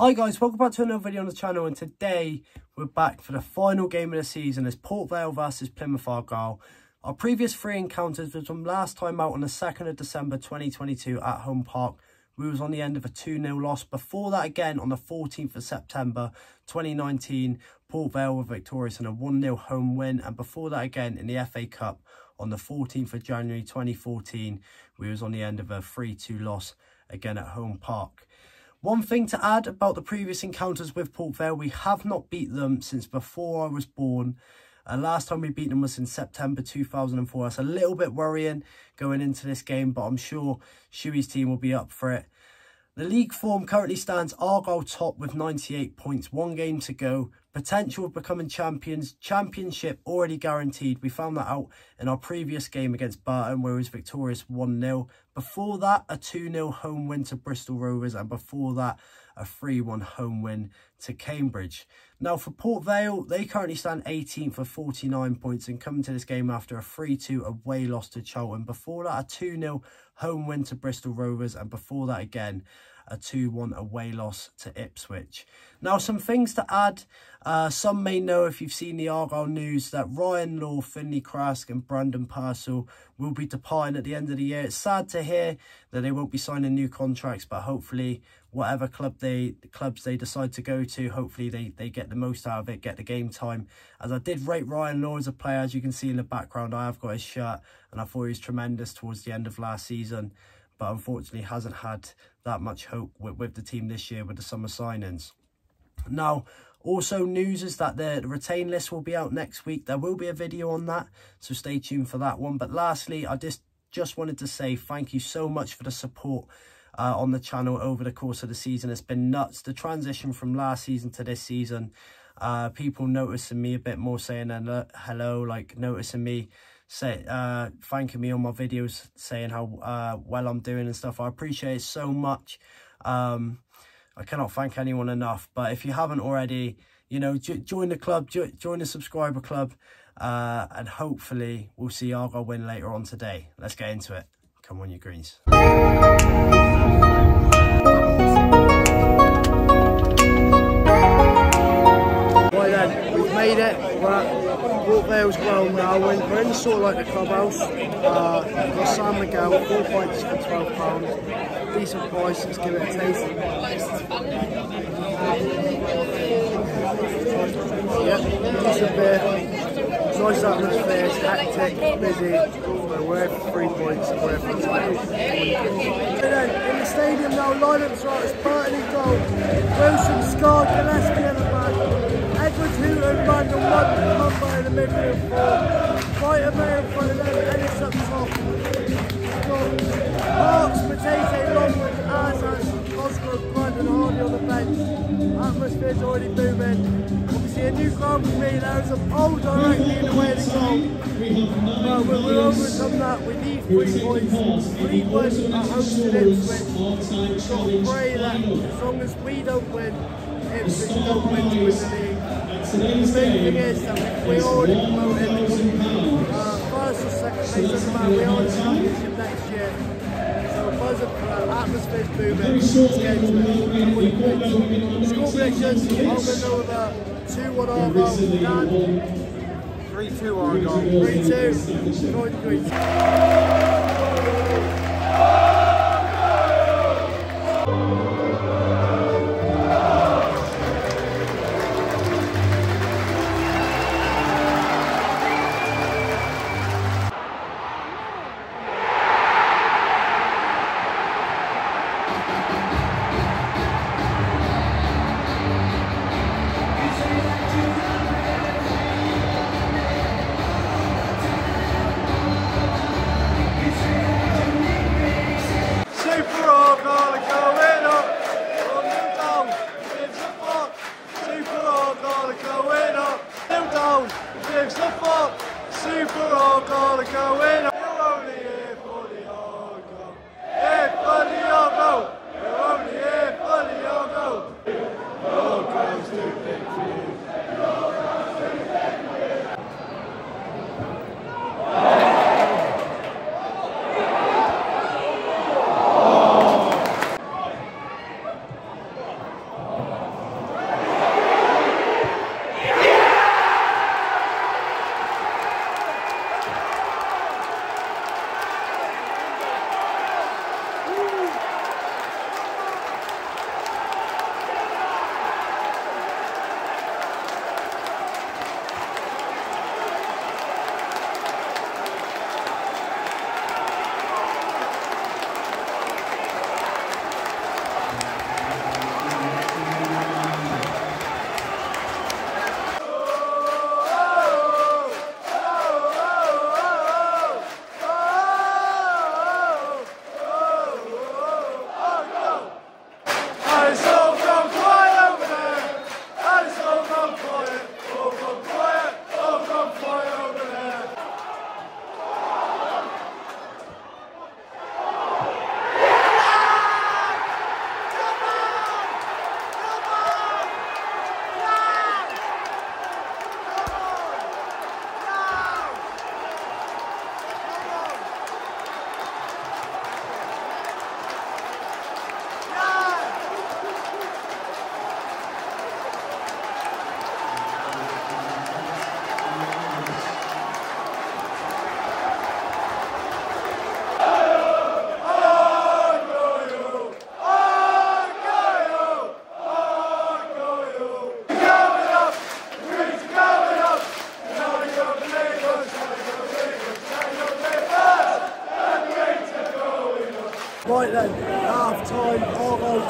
Hi guys, welcome back to another video on the channel, and today we're back for the final game of the season as Port Vale versus Plymouth Argyle. Our previous three encounters was from last time out on the 2nd of December 2022 at Home Park. We was on the end of a 2-0 loss. Before that again on the 14th of September 2019, Port Vale were victorious in a 1-0 home win, and before that again in the FA Cup on the 14th of January 2014, we was on the end of a 3-2 loss again at Home Park. One thing to add about the previous encounters with Port Vale, we have not beat them since before I was born. Last time we beat them was in September 2004. That's a little bit worrying going into this game, but I'm sure Shuey's team will be up for it. The league form currently stands Argyle top with 98 points, one game to go. Potential of becoming champions, championship already guaranteed. We found that out in our previous game against Burton, where he was victorious 1-0. Before that, a 2-0 home win to Bristol Rovers, and before that, a 3-1 home win to Cambridge. Now for Port Vale, they currently stand 18th for 49 points and come to this game after a 3-2 away loss to Charlton. Before that, a 2-0 home win to Bristol Rovers, and before that again, a 2-1 away loss to Ipswich. Now some things to add. Some may know, if you've seen the Argyle news, that Ryan Law, Finlay Crask and Brandon Purcell will be departing at the end of the year. It's sad to hear that they won't be signing new contracts, but hopefully whatever clubs they decide to go to, hopefully they get the most out of it, get the game time. As I did rate Ryan Law as a player, as you can see in the background, I have got his shirt, and I thought he was tremendous towards the end of last season, but unfortunately hasn't had that much hope with the team this year with the summer signings. Now, also news is that the retain list will be out next week. There will be a video on that, so stay tuned for that one. But lastly, I just wanted to say thank you so much for the support on the channel over the course of the season. It's been nuts, the transition from last season to this season. People noticing me a bit more, saying hello, like noticing me, thanking me on my videos, saying how well I'm doing and stuff. I appreciate it so much. I cannot thank anyone enough. But if you haven't already, you know, join the club, join the subscriber club, and hopefully we'll see Argyle win later on today. Let's get into it. Come on, you Greens. Right then, we've made it. Port Vale's ground now. We're in the sort of like the clubhouse. Got Sam Miguel, 4 pints for £12. Decent price, let's give it a taste. Yep, decent beer. Nice atmosphere, it's hectic, busy. We're here for 3 points and we're here for 20. In the stadium now, lineups right, it's Burton in goal. Wilson, Scar, Gillespie in the back. Edwards, Hoover, Randall, Mumbai in the midfield. Fighter Mayor in front of them, Ellis up top. We've got Parks, Matete, Lonwijk, Azaz, Cosgrove, Brandon, Hardy on the bench. Atmosphere's already booming. Obviously a new ground for me, there is a pole directly in the way of the goal. But we're overcome that, we need 3 points. Fleetwood are hosting Ipswich. We've got to pray that as long as we don't win, Ipswich don't win to win the league. The main thing is that we already promoted first or second place, doesn't matter, we are in the championship next year. So buzz up, atmosphere's booming, let's get into it. Score predictions, I'm going to go with a 2-1 Argyle, 3-2 Argyle, 3-2, 9-3.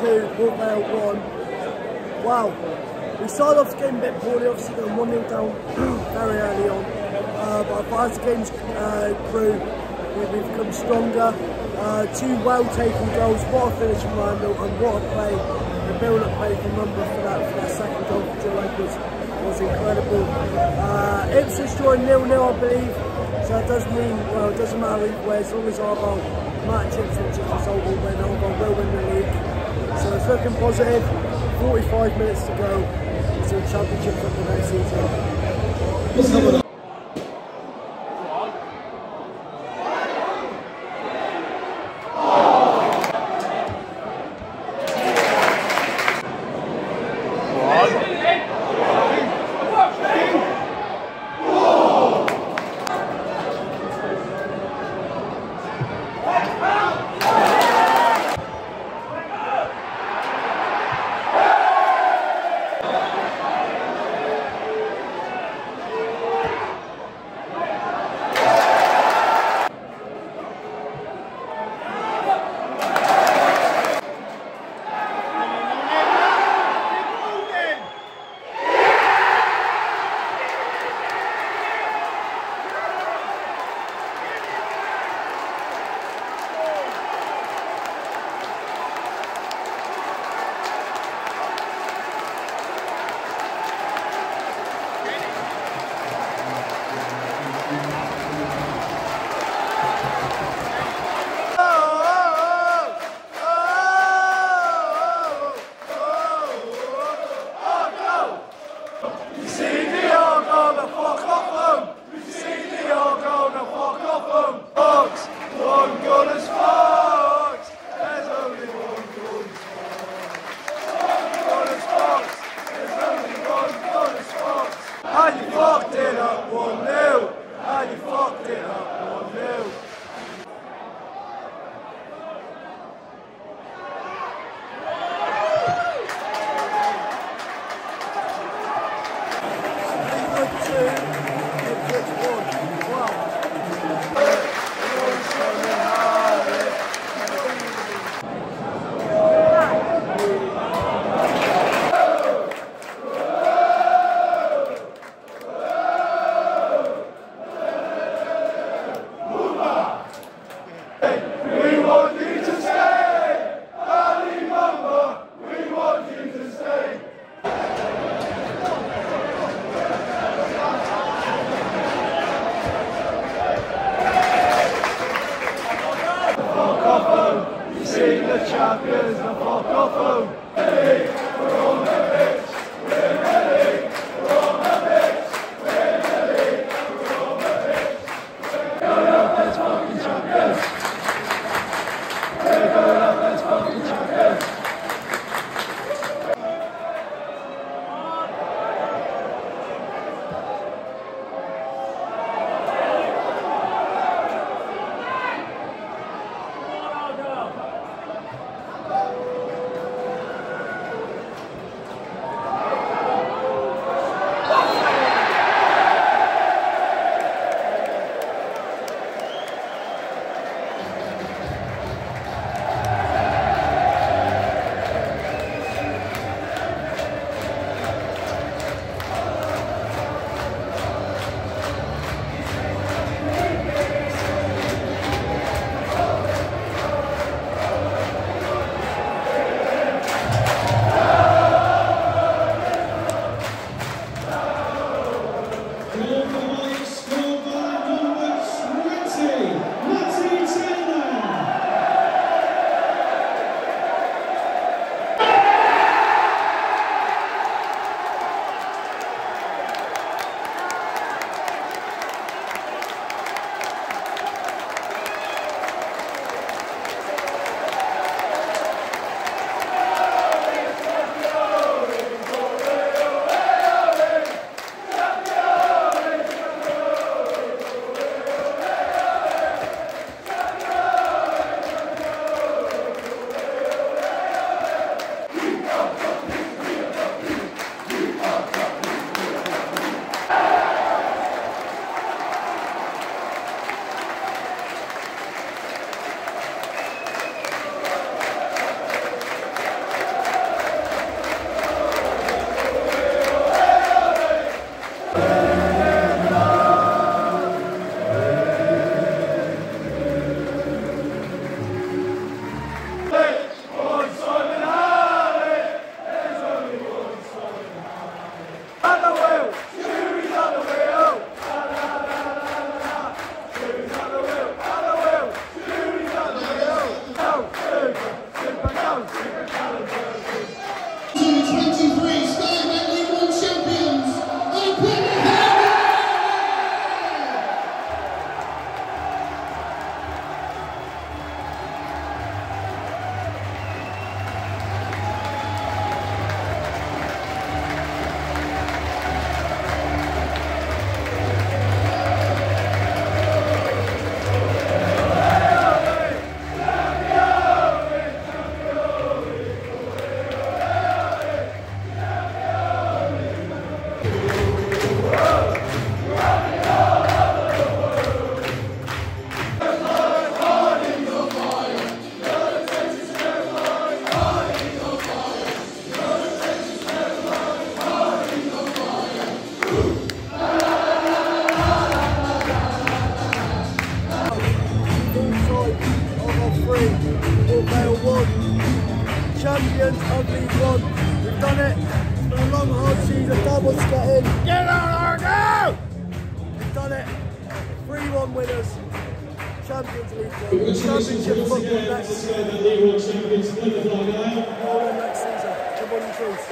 2, Port Vale 1. Wow, we started off the game a bit poorly, obviously going 1-0 down very early on. But as the game's grew, we've become stronger. Two well-taken goals, what a finish from Randall, and what a play. The build-up play from Lumber for that second goal for Joe Edwards was incredible. Ipswich drawing 0-0, I believe, so it does mean, well, it doesn't matter either way, as long as Argyle match Ipswich's result will win, Argyle will win the league. So it's looking positive, 45 minutes to go to the championship for the next season. champions of League 1. We've done it. It's been a long, hard season. Doubles to get in. Get on Argyle! We've done it. 3-1 winners. Champions League 1. Championship football next season. All in next season. The one truth.